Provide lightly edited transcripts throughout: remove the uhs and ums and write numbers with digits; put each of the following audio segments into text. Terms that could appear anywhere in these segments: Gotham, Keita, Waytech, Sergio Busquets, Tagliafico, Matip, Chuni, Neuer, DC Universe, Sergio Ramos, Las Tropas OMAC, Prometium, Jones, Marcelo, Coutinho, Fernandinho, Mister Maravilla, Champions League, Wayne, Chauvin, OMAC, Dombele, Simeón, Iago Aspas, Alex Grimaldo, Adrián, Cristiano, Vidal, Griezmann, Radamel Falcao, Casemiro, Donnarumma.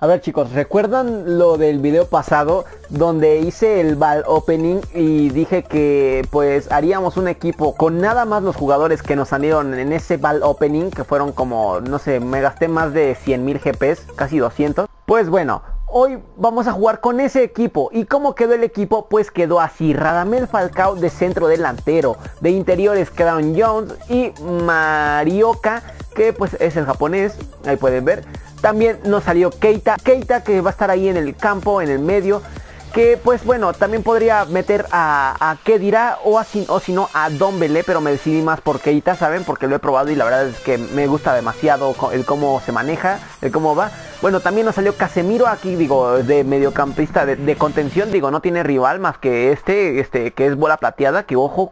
A ver chicos, ¿recuerdan lo del video pasado donde hice el ball opening y dije que pues haríamos un equipo con nada más los jugadores que nos salieron en ese ball opening, que fueron como, no sé, me gasté más de 100.000 GPs, casi 200? Pues bueno, hoy vamos a jugar con ese equipo. ¿Y cómo quedó el equipo? Pues quedó así: Radamel Falcao de centro delantero, de interiores quedaron Jones y Marioca, que pues es el japonés, ahí pueden ver. También nos salió Keita, que va a estar ahí en el campo, en el medio, que pues bueno, también podría meter a Kedira o si no a Dombele, pero me decidí más por Keita, ¿saben? Porque lo he probado y la verdad es que me gusta demasiado el cómo se maneja, el cómo va. Bueno, también nos salió Casemiro, aquí digo, de mediocampista, de contención, digo, no tiene rival más que este que es bola plateada, que ojo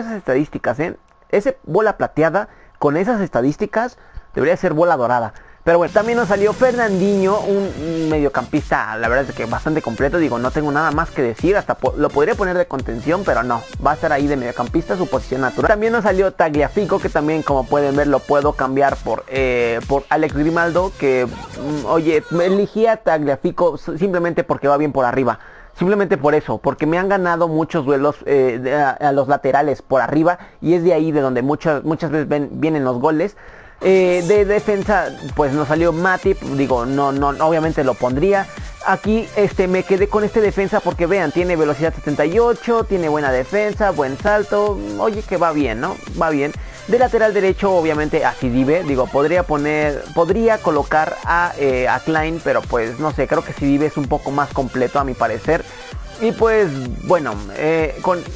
esas estadísticas, ¿eh? Ese bola plateada, con esas estadísticas, debería ser bola dorada. Pero bueno, también nos salió Fernandinho, un mediocampista, la verdad es que bastante completo. Digo, no tengo nada más que decir, hasta lo podría poner de contención, pero no, va a estar ahí de mediocampista, su posición natural. También nos salió Tagliafico, que también, como pueden ver, lo puedo cambiar por Alex Grimaldo, que, oye, me elegí a Tagliafico simplemente porque va bien por arriba. Simplemente por eso, porque me han ganado muchos duelos a los laterales por arriba, y es de ahí de donde muchas veces vienen los goles. De defensa pues nos salió Matip, digo, no, obviamente lo pondría. Aquí me quedé con este defensa porque vean, tiene velocidad 78, tiene buena defensa, buen salto, oye que va bien, ¿no? Va bien. De lateral derecho obviamente a Sidibe, digo, podría colocar a Klein, pero pues no sé, creo que Sidibe es un poco más completo a mi parecer. Y pues bueno,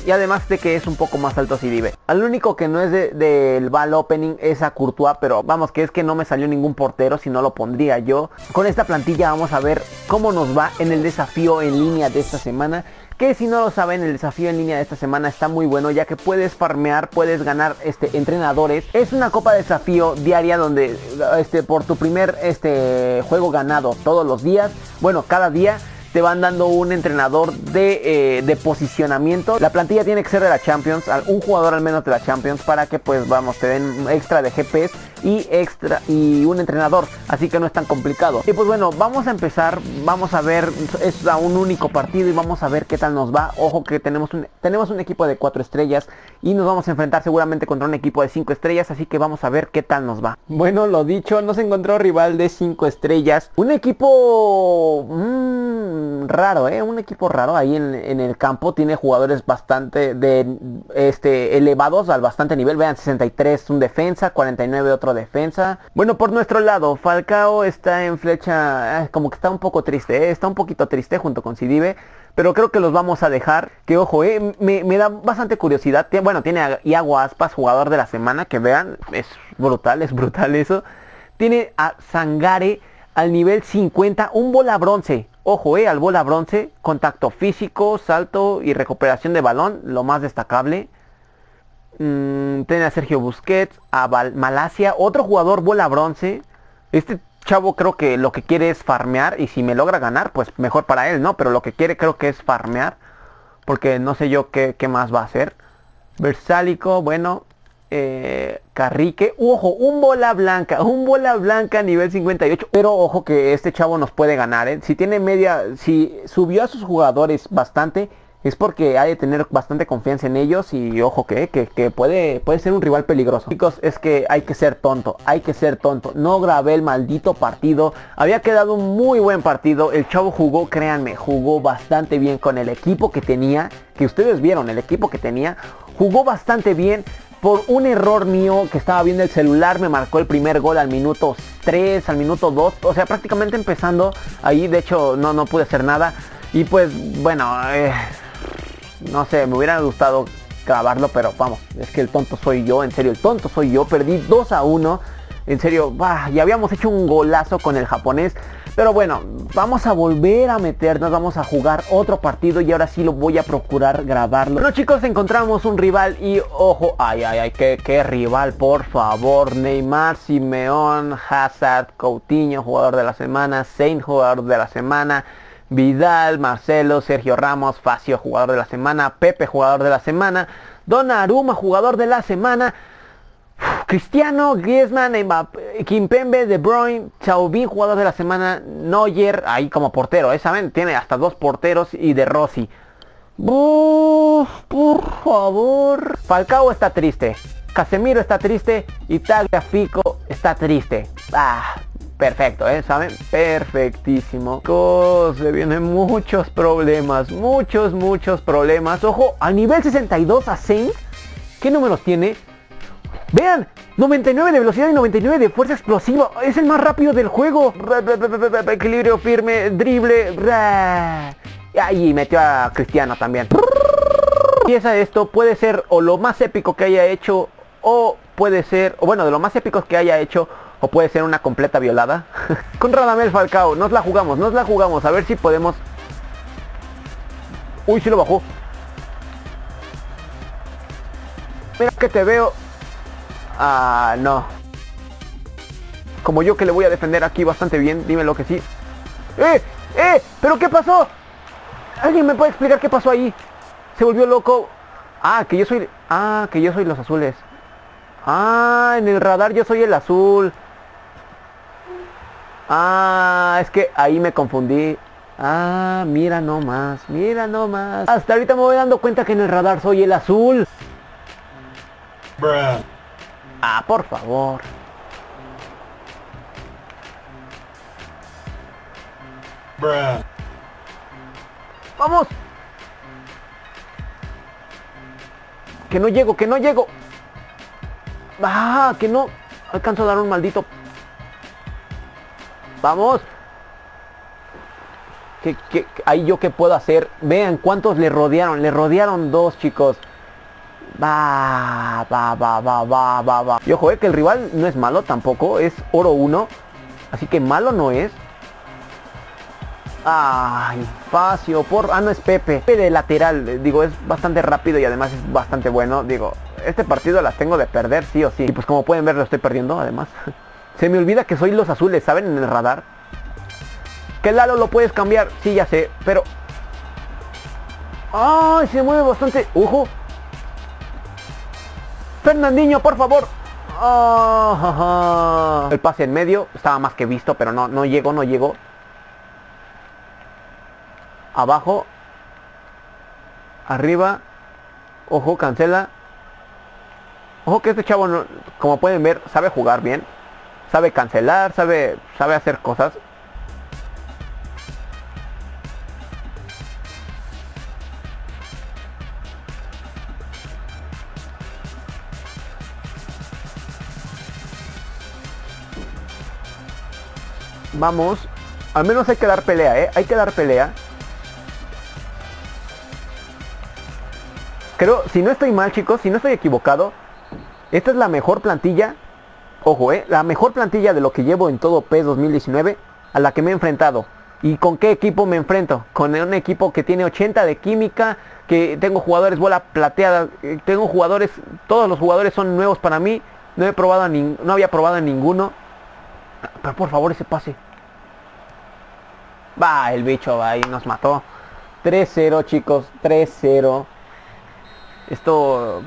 y además de que es un poco más alto Sidibe. Al único que no es del ball opening es a Courtois, pero vamos, que es que no me salió ningún portero, si no lo pondría yo. Con esta plantilla vamos a ver cómo nos va en el desafío en línea de esta semana. Que si no lo saben, el desafío en línea de esta semana está muy bueno, ya que puedes farmear, puedes ganar entrenadores. Es una copa de desafío diaria donde por tu primer juego ganado todos los días, bueno, cada día, te van dando un entrenador de posicionamiento. La plantilla tiene que ser de la Champions, un jugador al menos de la Champions, para que pues vamos, te den extra de GPS y un entrenador, así que no es tan complicado. Y pues bueno, vamos a empezar, vamos a ver, es a un único partido y vamos a ver qué tal nos va. Ojo que tenemos un equipo de 4 estrellas y nos vamos a enfrentar seguramente contra un equipo de 5 estrellas, así que vamos a ver qué tal nos va. Bueno, lo dicho, nos encontró rival de 5 estrellas, un equipo raro, un equipo raro ahí en el campo. Tiene jugadores bastante elevados, al bastante nivel. Vean, 63 un defensa, 49 otro defensa. Bueno, por nuestro lado Falcao está en flecha, como que está un poco triste, está un poquito triste junto con Sidibe, pero creo que los vamos a dejar. Que ojo, me da bastante curiosidad. Bueno, tiene a Iago Aspas, jugador de la semana, que vean, es brutal eso. Tiene a Sangare al nivel 50, un bola bronce. Ojo, al bola bronce, contacto físico, salto y recuperación de balón, lo más destacable. Tiene a Sergio Busquets, a Malasia, otro jugador bola bronce. Este chavo creo que lo que quiere es farmear, y si me logra ganar, pues mejor para él, ¿no? Pero lo que quiere creo que es farmear, porque no sé yo qué más va a hacer. Versálico, bueno, Carrique, ojo, un bola blanca nivel 58, pero ojo que este chavo nos puede ganar, ¿eh? Si subió a sus jugadores bastante, es porque ha de tener bastante confianza en ellos, y ojo que puede ser un rival peligroso. Chicos, es que hay que ser tonto, no grabé el maldito partido, había quedado un muy buen partido, el chavo jugó, créanme, jugó bastante bien con el equipo que tenía, que ustedes vieron, el equipo que tenía, jugó bastante bien. Por un error mío que estaba viendo el celular, me marcó el primer gol al minuto 3, al minuto 2, o sea, prácticamente empezando ahí. De hecho, no pude hacer nada. Y pues, bueno, no sé, me hubiera gustado grabarlo, pero vamos, es que el tonto soy yo, en serio, el tonto soy yo. Perdí 2-1, en serio, bah, ya habíamos hecho un golazo con el japonés. Pero bueno, vamos a volver a meternos, vamos a jugar otro partido y ahora sí lo voy a procurar grabarlo. Bueno chicos, encontramos un rival y ojo, ay, qué rival, por favor. Neymar, Simeón, Hazard, Coutinho, jugador de la semana, Saint, jugador de la semana, Vidal, Marcelo, Sergio Ramos, Facio, jugador de la semana, Pepe, jugador de la semana, Donnarumma, jugador de la semana. Cristiano, Griezmann, Mbappé, Kimpembe, De Bruyne, Chauvin, jugador de la semana, Neuer, ahí como portero, ¿saben? Tiene hasta dos porteros y de Rossi. Por favor. Falcao está triste, Casemiro está triste y Tagliafico está triste. Perfecto, ¿saben? Perfectísimo. Se vienen muchos problemas, muchos problemas. Ojo, a nivel 62 a 6. ¿Qué números tiene? Vean, 99 de velocidad y 99 de fuerza explosiva. Es el más rápido del juego. Equilibrio firme, drible. Y metió a Cristiano también. Empieza esto, puede ser o lo más épico que haya hecho, o puede ser, o bueno, de lo más épicos que haya hecho, o puede ser una completa violada. Con Radamel Falcao, nos la jugamos, a ver si podemos. Uy, sí lo bajó. Mira que te veo. No. Como yo que le voy a defender aquí bastante bien, dímelo que sí. ¿Pero qué pasó? ¿Alguien me puede explicar qué pasó ahí? Se volvió loco. Que yo soy los azules. En el radar yo soy el azul. Es que ahí me confundí. Mira nomás, Hasta ahorita me voy dando cuenta que en el radar soy el azul. Bruh. Por favor. Bruh. Vamos. Que no llego. Que no alcanzo a dar un maldito. Vamos. Ahí yo qué puedo hacer. Vean cuántos le rodearon. Le rodearon dos, chicos. Va. Y ojo, que el rival no es malo tampoco. Es oro 1. Así que malo no es. Espacio por... no es Pepe. Pepe de lateral, digo, es bastante rápido y además es bastante bueno. Digo, este partido las tengo de perder sí o sí. Y pues como pueden ver lo estoy perdiendo además. Se me olvida que soy los azules, ¿saben? En el radar. Que Lalo lo puedes cambiar, sí, ya sé, pero... se mueve bastante. ¡Ojo! Fernandinho, por favor. El pase en medio, estaba más que visto, pero no llegó. Abajo. Arriba. Ojo, cancela. Ojo que este chavo, como pueden ver, sabe jugar bien. Sabe cancelar, sabe hacer cosas. Vamos. Al menos hay que dar pelea, Hay que dar pelea. Creo, si no estoy mal, chicos, si no estoy equivocado, esta es la mejor plantilla. Ojo, la mejor plantilla de lo que llevo en todo PES 2019 a la que me he enfrentado. ¿Y con qué equipo me enfrento? Con un equipo que tiene 80 de química, que tengo jugadores bola plateada, tengo jugadores, todos los jugadores son nuevos para mí. No había probado a ninguno. Pero por favor ese pase. El bicho ahí nos mató. 3-0, chicos, 3-0. Esto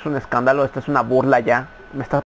es un escándalo, esto es una burla ya. Me está...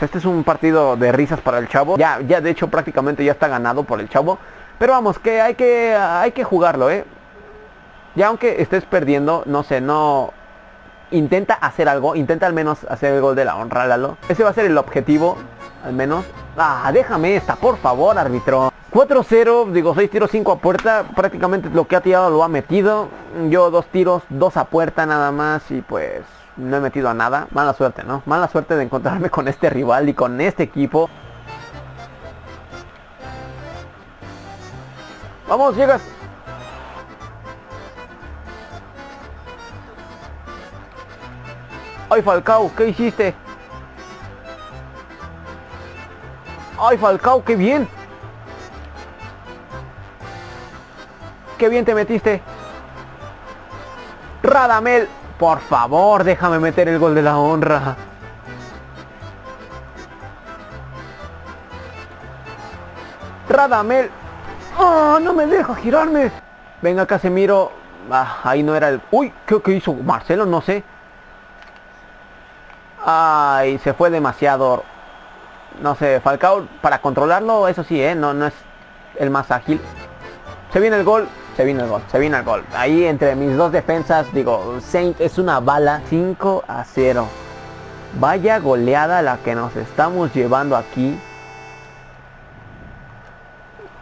Este es un partido de risas para el Chavo. Ya de hecho prácticamente ya está ganado por el Chavo. Pero vamos, que hay que jugarlo, Ya aunque estés perdiendo, no sé, no... Intenta hacer algo, intenta al menos hacer el gol de la honra, Lalo. Ese va a ser el objetivo, al menos. Ah, déjame esta, por favor, árbitro. 4-0, digo, 6 tiros, 5 a puerta. Prácticamente lo que ha tirado lo ha metido. Yo 2 tiros, 2 a puerta nada más y pues... no he metido a nada. Mala suerte, ¿no? Mala suerte de encontrarme con este rival y con este equipo. Vamos, llegas. Ay, Falcao, ¿qué hiciste? Ay, Falcao, qué bien. Qué bien te metiste. Radamel. Por favor, déjame meter el gol de la honra. Radamel. ¡Oh, no me deja girarme! Venga, Casemiro. Ah, ahí no era el... ¡Uy! ¿Qué hizo Marcelo? No sé. Ay, se fue demasiado. No sé, Falcao, para controlarlo, eso sí, no es el más ágil. Se viene el gol. Se viene el gol. Ahí entre mis dos defensas, digo, Saint es una bala. 5 a 0. Vaya goleada la que nos estamos llevando aquí.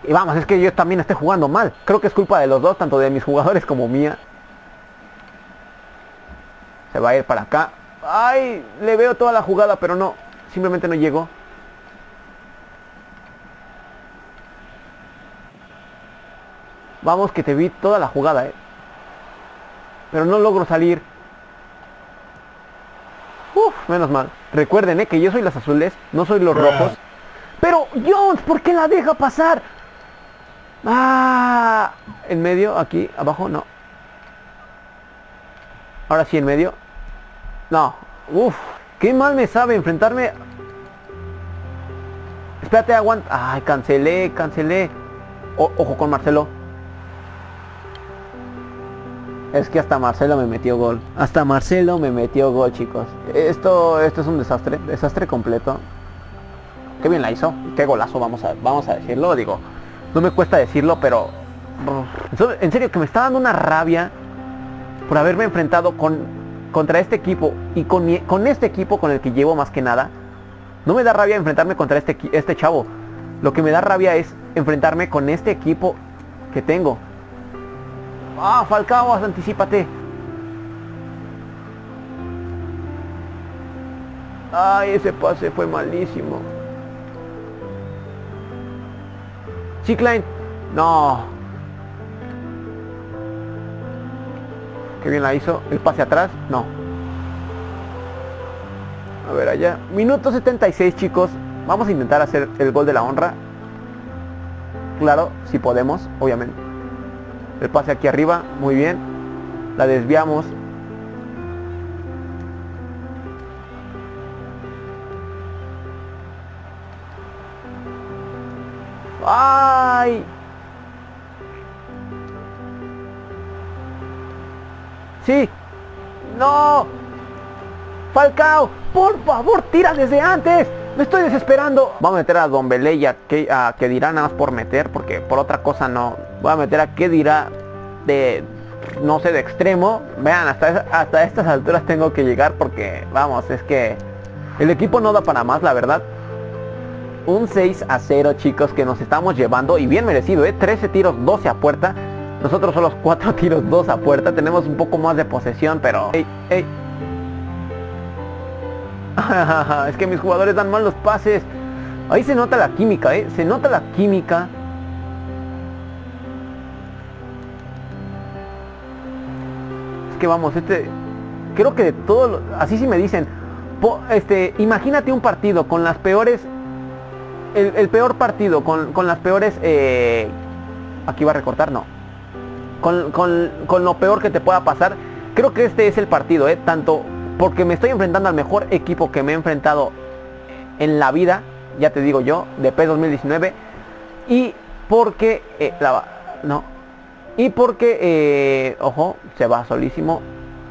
Y vamos, es que yo también estoy jugando mal. Creo que es culpa de los dos, tanto de mis jugadores como mía. Se va a ir para acá. Ay, le veo toda la jugada, pero no. Simplemente no llegó. Vamos, que te vi toda la jugada, pero no logro salir. Uf, menos mal. Recuerden, que yo soy las azules, no soy los rojos. Pero, Jones, ¿por qué la deja pasar? Ah, en medio, aquí, abajo, no. Ahora sí, en medio. No, uf, qué mal me sabe enfrentarme. Espérate, aguanta. Ay, cancelé. Ojo con Marcelo. Es que hasta Marcelo me metió gol. Hasta Marcelo me metió gol, chicos. Esto es un desastre. Desastre completo. Qué bien la hizo. Qué golazo, vamos a decirlo. Digo, no me cuesta decirlo, pero... en serio, que me está dando una rabia por haberme enfrentado contra este equipo. Y con este equipo con el que llevo más que nada. No me da rabia enfrentarme contra este Chavo. Lo que me da rabia es enfrentarme con este equipo que tengo. Ah, Falcao, anticípate. Ay, ese pase fue malísimo. Chicline. No. Qué bien la hizo. El pase atrás. No. A ver allá. Minuto 76, chicos. Vamos a intentar hacer el gol de la honra. Claro, si podemos, obviamente. El pase aquí arriba, muy bien. La desviamos. ¡Ay! ¡Sí! ¡No! ¡Falcao! ¡Por favor, tira desde antes! ¡Me estoy desesperando! Vamos a meter a Dombele y a Kedira nada más por meter, porque por otra cosa no. Voy a meter a Kedira de, no sé, de extremo. Vean, hasta estas alturas tengo que llegar porque, vamos, es que el equipo no da para más, la verdad. Un 6 a 0, chicos, que nos estamos llevando. Y bien merecido, 13 tiros, 12 a puerta. Nosotros solo 4 tiros, 2 a puerta. Tenemos un poco más de posesión, pero... ¡Ey! Es que mis jugadores dan mal los pases. Ahí se nota la química, Se nota la química. Es que vamos, creo que de todo... Así sí me dicen. Imagínate un partido con las peores... El peor partido con las peores... Aquí va a recortar, no. Con lo peor que te pueda pasar. Creo que este es el partido, Tanto... Porque me estoy enfrentando al mejor equipo que me he enfrentado en la vida, ya te digo yo, de PES 2019. Y porque... no. Y porque... ojo, se va solísimo.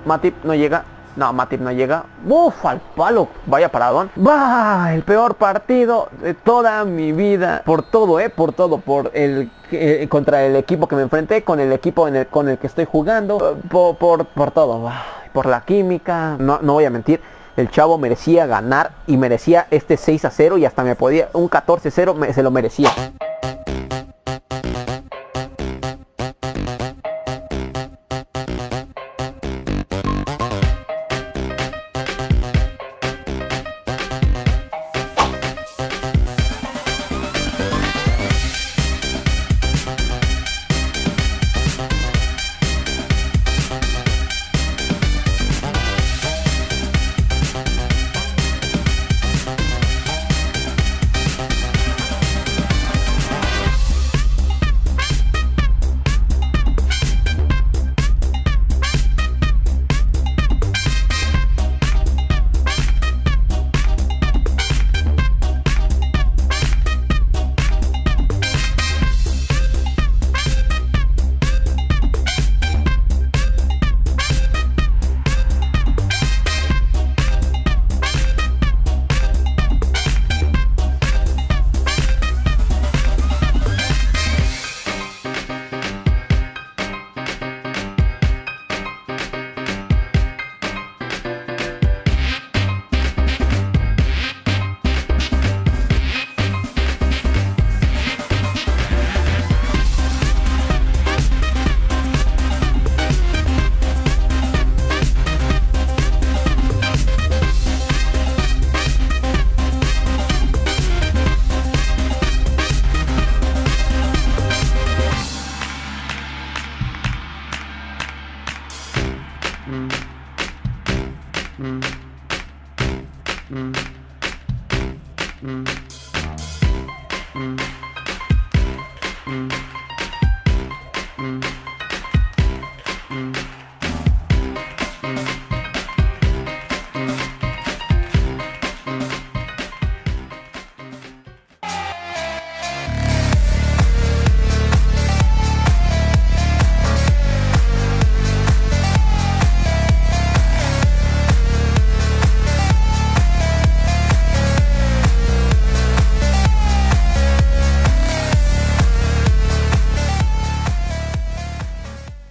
Matip no llega. No, Matip no llega. ¡Uf! Al palo. Vaya paradón. ¡Bah! El peor partido de toda mi vida. Por todo, por todo. Por el... contra el equipo que me enfrenté, con el equipo con el que estoy jugando. Por todo. Por la química. No voy a mentir. El chavo merecía ganar y merecía este 6-0 y hasta me podía... Un 14-0 se lo merecía.